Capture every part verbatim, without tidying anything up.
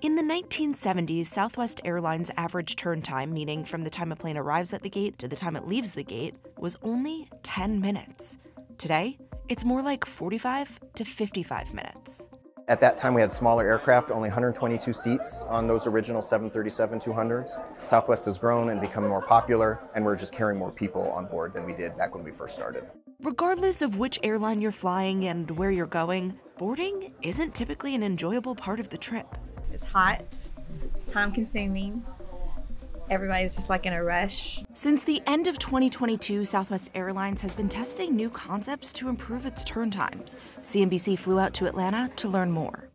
In the nineteen seventies, Southwest Airlines' average turn time, meaning from the time a plane arrives at the gate to the time it leaves the gate, was only ten minutes. Today, it's more like forty-five to fifty-five minutes. At that time, we had smaller aircraft, only one hundred twenty-two seats on those original seven thirty-seven two hundreds. Southwest has grown and become more popular, and we're just carrying more people on board than we did back when we first started. Regardless of which airline you're flying and where you're going, boarding isn't typically an enjoyable part of the trip. It's hot, it's time-consuming. Everybody's just like in a rush. Since the end of twenty twenty-two, Southwest Airlines has been testing new concepts to improve its turn times. C N B C flew out to Atlanta to learn more.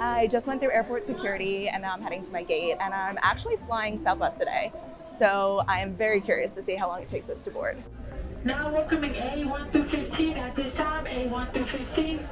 I just went through airport security and now I'm heading to my gate, and I'm actually flying Southwest today. So I am very curious to see how long it takes us to board. Now welcoming A one through fifteen at this time, A one through fifteen.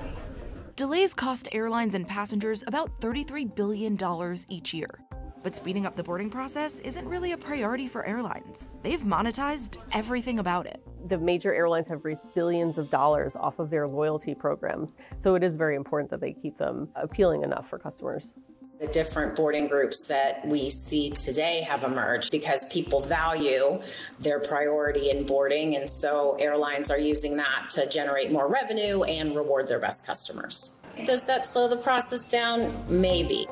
Delays cost airlines and passengers about thirty-three billion dollars each year. But speeding up the boarding process isn't really a priority for airlines. They've monetized everything about it. The major airlines have raised billions of dollars off of their loyalty programs, so it is very important that they keep them appealing enough for customers. The different boarding groups that we see today have emerged because people value their priority in boarding, and so airlines are using that to generate more revenue and reward their best customers. Does that slow the process down? Maybe.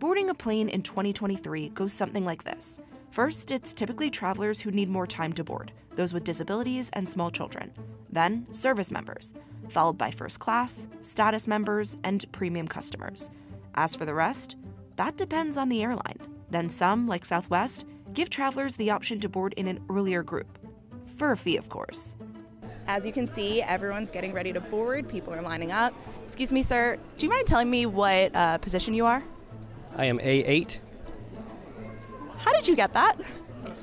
Boarding a plane in twenty twenty-three goes something like this. First, it's typically travelers who need more time to board, those with disabilities and small children. Then, service members, followed by first class, status members, and premium customers. As for the rest, that depends on the airline. Then some, like Southwest, give travelers the option to board in an earlier group. For a fee, of course. As you can see, everyone's getting ready to board. People are lining up. Excuse me, sir, do you mind telling me what uh, position you are? I am A eight. How did you get that?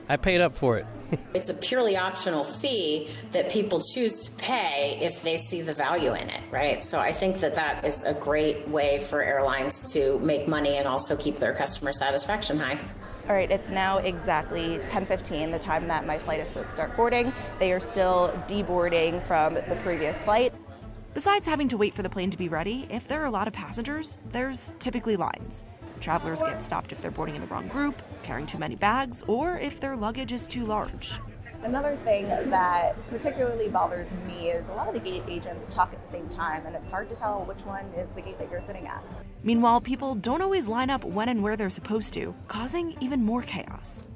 I paid up for it. It's a purely optional fee that people choose to pay if they see the value in it, right? So I think that that is a great way for airlines to make money and also keep their customer satisfaction high. All right, it's now exactly ten fifteen, the time that my flight is supposed to start boarding. They are still deboarding from the previous flight. Besides having to wait for the plane to be ready, if there are a lot of passengers, there's typically lines. Travelers get stopped if they're boarding in the wrong group, carrying too many bags, or if their luggage is too large. Another thing that particularly bothers me is a lot of the gate agents talk at the same time, and it's hard to tell which one is the gate that you're sitting at. Meanwhile, people don't always line up when and where they're supposed to, causing even more chaos.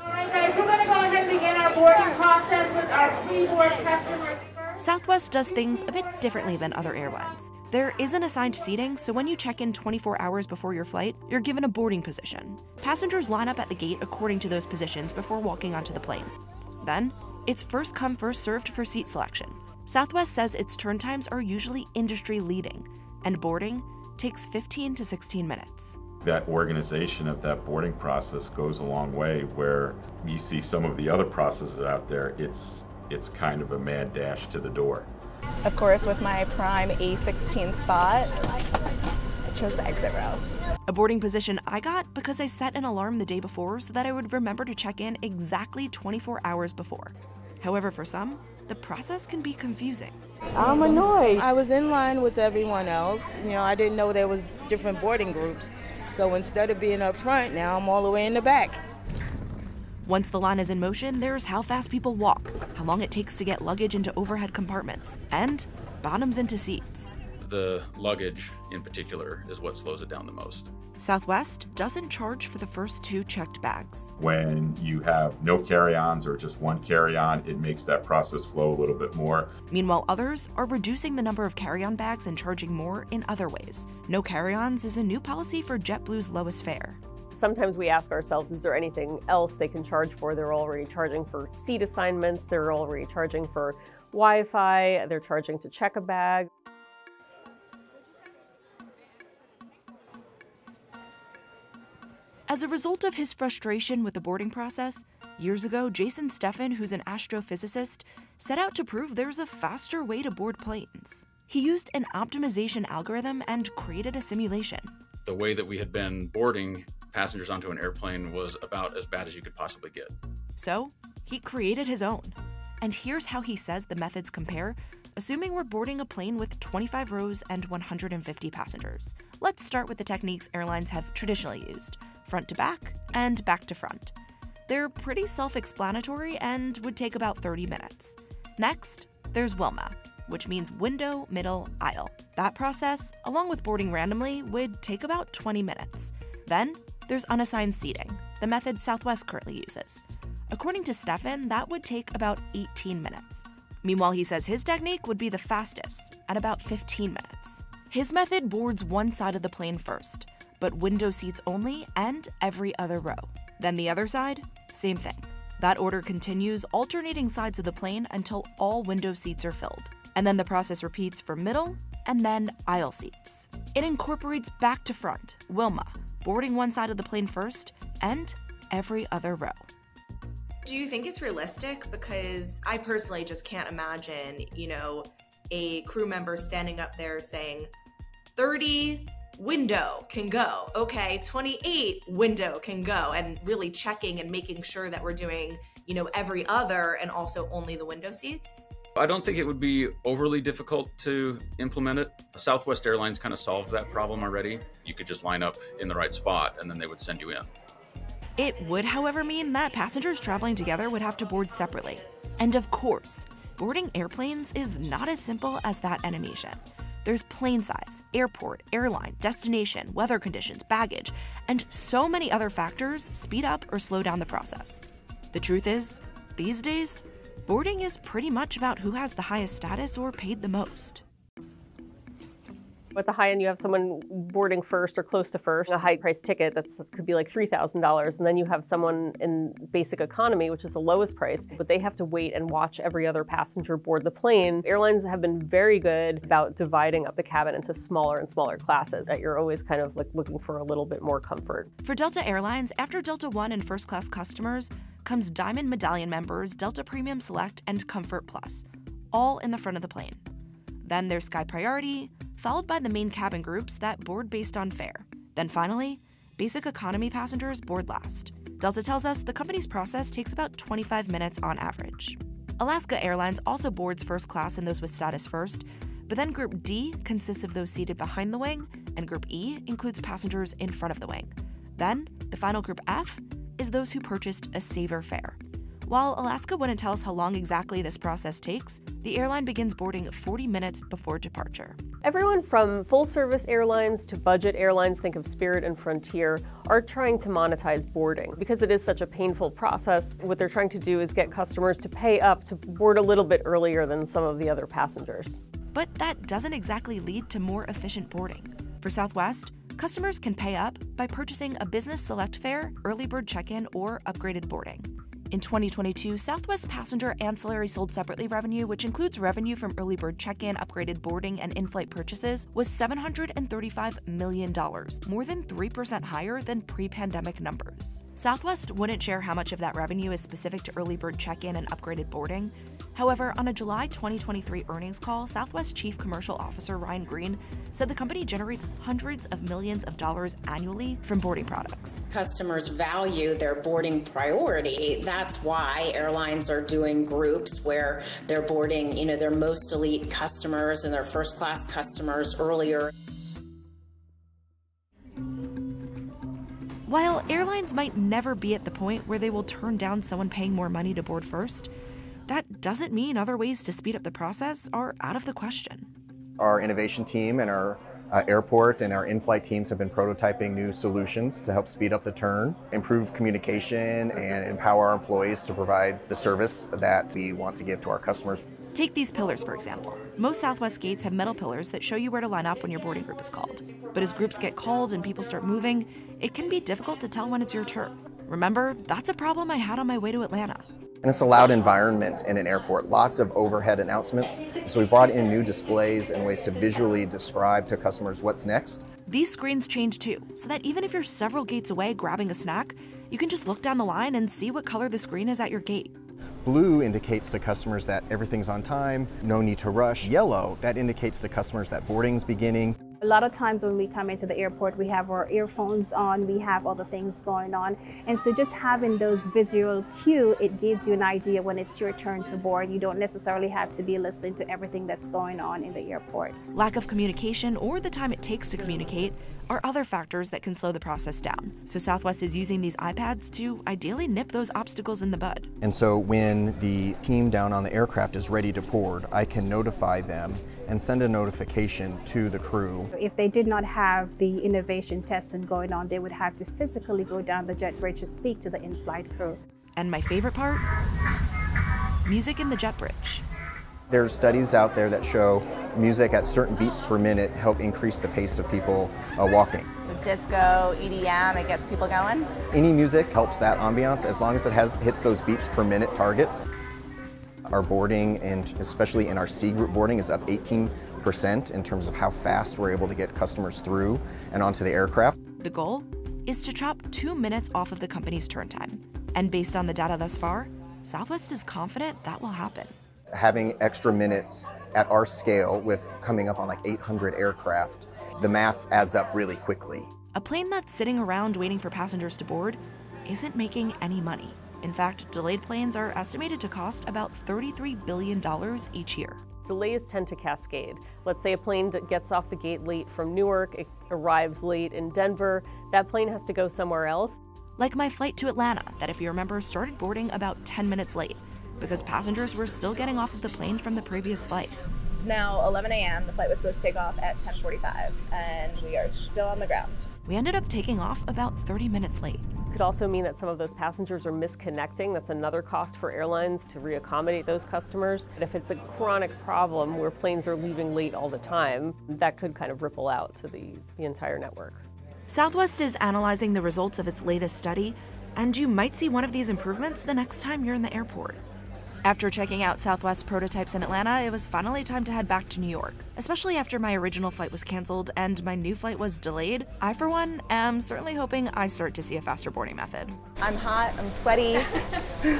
All right, guys, we're going to go ahead and begin our boarding process with our pre-board customers. Southwest does things a bit differently than other airlines. There isn't assigned seating, so when you check in twenty-four hours before your flight, you're given a boarding position. Passengers line up at the gate according to those positions before walking onto the plane. Then, it's first come, first served for seat selection. Southwest says its turn times are usually industry-leading, and boarding takes fifteen to sixteen minutes. That organization of that boarding process goes a long way, where you see some of the other processes out there, it's It's kind of a mad dash to the door. Of course, with my prime A sixteen spot, I chose the exit row. A boarding position I got because I set an alarm the day before so that I would remember to check in exactly twenty-four hours before. However, for some, the process can be confusing. I'm annoyed. I was in line with everyone else. You know, I didn't know there was different boarding groups. So instead of being up front, now I'm all the way in the back. Once the line is in motion, there's how fast people walk, how long it takes to get luggage into overhead compartments, and bottoms into seats. The luggage, in particular, is what slows it down the most. Southwest doesn't charge for the first two checked bags. When you have no carry-ons or just one carry-on, it makes that process flow a little bit more. Meanwhile, others are reducing the number of carry-on bags and charging more in other ways. No carry-ons is a new policy for JetBlue's lowest fare. Sometimes we ask ourselves, is there anything else they can charge for? They're already charging for seat assignments, they're already charging for Wi-Fi, they're charging to check a bag. As a result of his frustration with the boarding process, years ago, Jason Steffen, who's an astrophysicist, set out to prove there's a faster way to board planes. He used an optimization algorithm and created a simulation. The way that we had been boarding passengers onto an airplane was about as bad as you could possibly get. So he created his own. And here's how he says the methods compare, assuming we're boarding a plane with twenty-five rows and one hundred fifty passengers. Let's start with the techniques airlines have traditionally used, front to back and back to front. They're pretty self-explanatory and would take about thirty minutes. Next, there's Wilma, which means window, middle, aisle. That process, along with boarding randomly, would take about twenty minutes. Then there's unassigned seating, the method Southwest currently uses. According to Steffen, that would take about eighteen minutes. Meanwhile, he says his technique would be the fastest, at about fifteen minutes. His method boards one side of the plane first, but window seats only and every other row. Then the other side, same thing. That order continues, alternating sides of the plane until all window seats are filled. And then the process repeats for middle and then aisle seats. It incorporates back to front, Wilma, boarding one side of the plane first and every other row. Do you think it's realistic? Because I personally just can't imagine, you know, a crew member standing up there saying, thirty window can go, okay, twenty-eight window can go, and really checking and making sure that we're doing, you know, every other and also only the window seats? I don't think it would be overly difficult to implement it. Southwest Airlines kind of solved that problem already. You could just line up in the right spot and then they would send you in. It would, however, mean that passengers traveling together would have to board separately. And of course, boarding airplanes is not as simple as that animation. There's plane size, airport, airline, destination, weather conditions, baggage, and so many other factors speed up or slow down the process. The truth is, these days, boarding is pretty much about who has the highest status or paid the most. At the high end, you have someone boarding first or close to first. A high price ticket that could be like three thousand dollars. And then you have someone in basic economy, which is the lowest price, but they have to wait and watch every other passenger board the plane. Airlines have been very good about dividing up the cabin into smaller and smaller classes that you're always kind of like looking for a little bit more comfort. For Delta Airlines, after Delta One and first class customers comes Diamond Medallion members, Delta Premium Select, and Comfort Plus, all in the front of the plane. Then there's Sky Priority, followed by the main cabin groups that board based on fare. Then finally, basic economy passengers board last. Delta tells us the company's process takes about twenty-five minutes on average. Alaska Airlines also boards first class and those with status first, but then Group D consists of those seated behind the wing, and Group E includes passengers in front of the wing. Then the final Group F is those who purchased a saver fare. While Alaska wouldn't tell us how long exactly this process takes, the airline begins boarding forty minutes before departure. Everyone from full-service airlines to budget airlines, think of Spirit and Frontier, are trying to monetize boarding. Because it is such a painful process, what they're trying to do is get customers to pay up to board a little bit earlier than some of the other passengers. But that doesn't exactly lead to more efficient boarding. For Southwest, customers can pay up by purchasing a business select fare, early bird check-in, or upgraded boarding. In twenty twenty-two, Southwest passenger ancillary sold separately revenue, which includes revenue from early bird check-in, upgraded boarding, and in-flight purchases, was seven hundred thirty-five million dollars, more than three percent higher than pre-pandemic numbers. Southwest wouldn't share how much of that revenue is specific to early bird check-in and upgraded boarding. However, on a July twenty twenty-three earnings call, Southwest Chief Commercial Officer Ryan Green said the company generates hundreds of millions of dollars annually from boarding products. Customers value their boarding priority. That That's why airlines are doing groups where they're boarding, you know, their most elite customers and their first class customers earlier. While airlines might never be at the point where they will turn down someone paying more money to board first, that doesn't mean other ways to speed up the process are out of the question. Our innovation team and our Uh, airport and our in-flight teams have been prototyping new solutions to help speed up the turn, improve communication, and empower our employees to provide the service that we want to give to our customers. Take these pillars, for example. Most Southwest gates have metal pillars that show you where to line up when your boarding group is called. But as groups get called and people start moving, it can be difficult to tell when it's your turn. Remember, that's a problem I had on my way to Atlanta. And it's a loud environment in an airport, lots of overhead announcements. So we brought in new displays and ways to visually describe to customers what's next. These screens change too, so that even if you're several gates away grabbing a snack, you can just look down the line and see what color the screen is at your gate. Blue indicates to customers that everything's on time, no need to rush. Yellow, that indicates to customers that boarding's beginning. A lot of times when we come into the airport, we have our earphones on, we have other things going on. And so just having those visual cues, it gives you an idea when it's your turn to board. You don't necessarily have to be listening to everything that's going on in the airport. Lack of communication or the time it takes to communicate are other factors that can slow the process down. So Southwest is using these iPads to ideally nip those obstacles in the bud. And so when the team down on the aircraft is ready to board, I can notify them and send a notification to the crew. If they did not have the innovation testing going on, they would have to physically go down the jet bridge to speak to the in-flight crew. And my favorite part, music in the jet bridge. There's studies out there that show music at certain beats per minute help increase the pace of people uh, walking. So disco, E D M, it gets people going? Any music helps that ambiance as long as it has hits those beats per minute targets. Our boarding, and especially in our C group boarding, is up eighteen percent in terms of how fast we're able to get customers through and onto the aircraft. The goal is to chop two minutes off of the company's turn time. And based on the data thus far, Southwest is confident that will happen. Having extra minutes at our scale, with coming up on like eight hundred aircraft, the math adds up really quickly. A plane that's sitting around waiting for passengers to board isn't making any money. In fact, delayed planes are estimated to cost about thirty-three billion dollars each year. Delays tend to cascade. Let's say a plane gets off the gate late from Newark, it arrives late in Denver, that plane has to go somewhere else. Like my flight to Atlanta, that if you remember started boarding about ten minutes late, because passengers were still getting off of the plane from the previous flight. It's now eleven a m The flight was supposed to take off at ten forty-five, and we are still on the ground. We ended up taking off about thirty minutes late. It could also mean that some of those passengers are misconnecting. That's another cost for airlines to reaccommodate those customers. And if it's a chronic problem where planes are leaving late all the time, that could kind of ripple out to the, the entire network. Southwest is analyzing the results of its latest study, and you might see one of these improvements the next time you're in the airport. After checking out Southwest prototypes in Atlanta, it was finally time to head back to New York. Especially after my original flight was canceled and my new flight was delayed, I, for one, am certainly hoping I start to see a faster boarding method. I'm hot, I'm sweaty. It's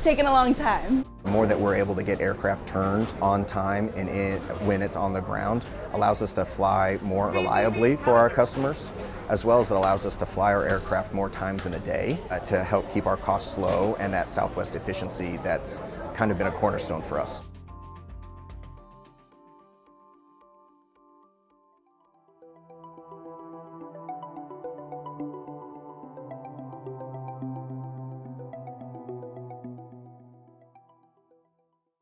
taken a long time. The more that we're able to get aircraft turned on time and in, when it's on the ground, allows us to fly more reliably for our customers, as well as it allows us to fly our aircraft more times in a day uh, to help keep our costs low and that Southwest efficiency that's kind of been a cornerstone for us.